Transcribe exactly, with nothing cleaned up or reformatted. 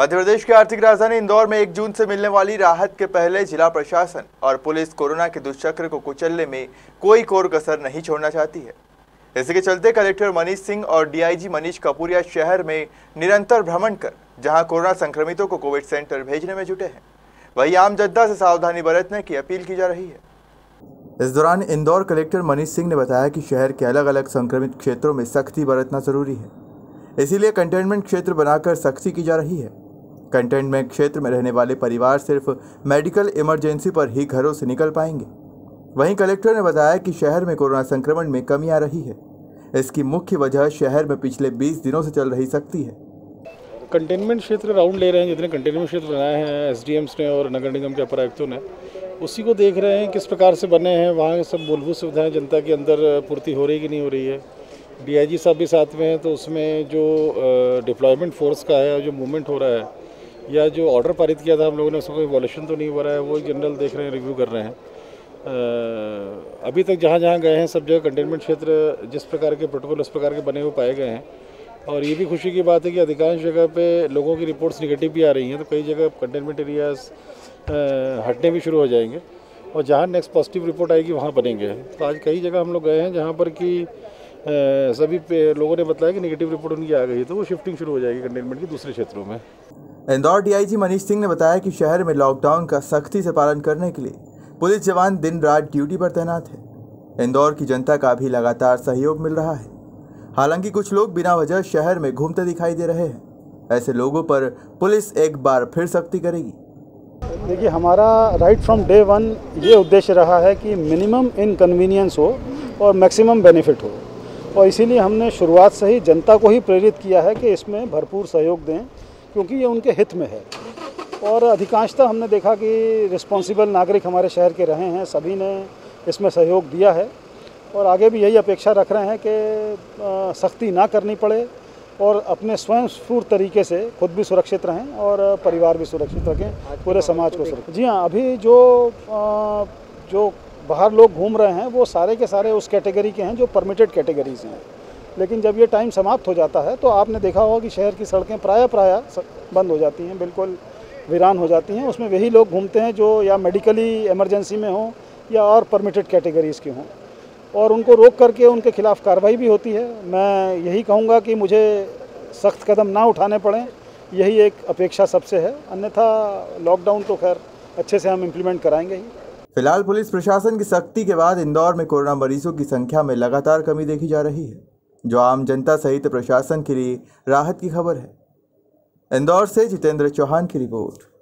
मध्य प्रदेश की आर्थिक राजधानी इंदौर में एक जून से मिलने वाली राहत के पहले जिला प्रशासन और पुलिस कोरोना के दुष्चक्र को कुचलने में कोई कोर कसर नहीं छोड़ना चाहती है। इसी के चलते कलेक्टर मनीष सिंह और डीआईजी मनीष कपूरिया शहर में निरंतर भ्रमण कर जहां कोरोना संक्रमितों को कोविड सेंटर भेजने में जुटे हैं, वहीं आम जनता से सावधानी बरतने की अपील की जा रही है। इस दौरान इंदौर कलेक्टर मनीष सिंह ने बताया कि शहर के अलग अलग संक्रमित क्षेत्रों में सख्ती बरतना जरूरी है, इसीलिए कंटेनमेंट क्षेत्र बनाकर सख्ती की जा रही है। कंटेनमेंट क्षेत्र में रहने वाले परिवार सिर्फ मेडिकल इमरजेंसी पर ही घरों से निकल पाएंगे। वहीं कलेक्टर ने बताया कि शहर में कोरोना संक्रमण में कमी आ रही है, इसकी मुख्य वजह शहर में पिछले बीस दिनों से चल रही सख्ती है। कंटेनमेंट क्षेत्र राउंड ले रहे हैं, जितने कंटेनमेंट क्षेत्र बनाए हैं एसडीएम्स ने और नगर निगम के आयुक्तों ने, उसी को देख रहे हैं किस प्रकार से बने हैं, वहाँ सब मूलभूत सुविधाएं जनता के अंदर पूर्ति हो रही कि नहीं हो रही है। डीआईजी साहब भी साथ में हैं, तो उसमें जो डिप्लॉयमेंट फोर्स का है, जो मूवमेंट हो रहा है या जो ऑर्डर पारित किया था हम लोगों ने, उसमें कोई वॉल्यूशन तो नहीं हो रहा है, वो जनरल देख रहे हैं, रिव्यू कर रहे हैं। अभी तक जहाँ जहाँ गए हैं सब जगह कंटेनमेंट क्षेत्र जिस प्रकार के प्रोटोकॉल उस प्रकार के बने हुए पाए गए हैं, और ये भी खुशी की बात है कि अधिकांश जगह पे लोगों की रिपोर्ट्स निगेटिव भी आ रही हैं, तो कई जगह कंटेनमेंट एरियाज हटने भी शुरू हो जाएंगे और जहाँ नेक्स्ट पॉजिटिव रिपोर्ट आएगी वहाँ बनेंगे। तो आज कई जगह हम लोग गए हैं जहाँ पर कि सभी लोगों ने बताया कि निगेटिव रिपोर्ट उनकी आ गई है, तो वो शिफ्टिंग शुरू हो जाएगी कंटेनमेंट की दूसरे क्षेत्रों में। इंदौर डीआईजी मनीष सिंह ने बताया कि शहर में लॉकडाउन का सख्ती से पालन करने के लिए पुलिस जवान दिन रात ड्यूटी पर तैनात है। इंदौर की जनता का भी लगातार सहयोग मिल रहा है, हालांकि कुछ लोग बिना वजह शहर में घूमते दिखाई दे रहे हैं। ऐसे लोगों पर पुलिस एक बार फिर सख्ती करेगी। देखिए, हमारा राइट फ्रॉम डे वन ये उद्देश्य रहा है कि मिनिमम इनकन्वीनियंस हो और मैक्सिमम बेनिफिट हो, और इसीलिए हमने शुरुआत से ही जनता को ही प्रेरित किया है कि इसमें भरपूर सहयोग दें, क्योंकि ये उनके हित में है। और अधिकांशतः हमने देखा कि रिस्पॉन्सिबल नागरिक हमारे शहर के रहे हैं, सभी ने इसमें सहयोग दिया है, और आगे भी यही अपेक्षा रख रहे हैं कि सख्ती ना करनी पड़े और अपने स्वयं स्फूर्त तरीके से खुद भी सुरक्षित रहें और परिवार भी सुरक्षित रखें, पूरे समाज को सुरक्षित। जी हाँ, अभी जो जो बाहर लोग घूम रहे हैं वो सारे के सारे उस कैटेगरी के हैं जो परमिटेड कैटेगरीज हैं, लेकिन जब ये टाइम समाप्त हो जाता है तो आपने देखा होगा कि शहर की सड़कें प्रायः प्रायः बंद हो जाती हैं, बिल्कुल वीरान हो जाती हैं। उसमें वही लोग घूमते हैं जो या मेडिकली इमरजेंसी में हों या और परमिटेड कैटेगरीज़ के हों, और उनको रोक करके उनके खिलाफ कार्रवाई भी होती है। मैं यही कहूँगा कि मुझे सख्त कदम ना उठाने पड़ें, यही एक अपेक्षा सबसे है, अन्यथा लॉकडाउन तो खैर अच्छे से हम इम्प्लीमेंट कराएंगे ही। फिलहाल पुलिस प्रशासन की सख्ती के बाद इंदौर में कोरोना मरीजों की संख्या में लगातार कमी देखी जा रही है, जो आम जनता सहित प्रशासन के लिए राहत की खबर है। इंदौर से जितेंद्र चौहान की रिपोर्ट।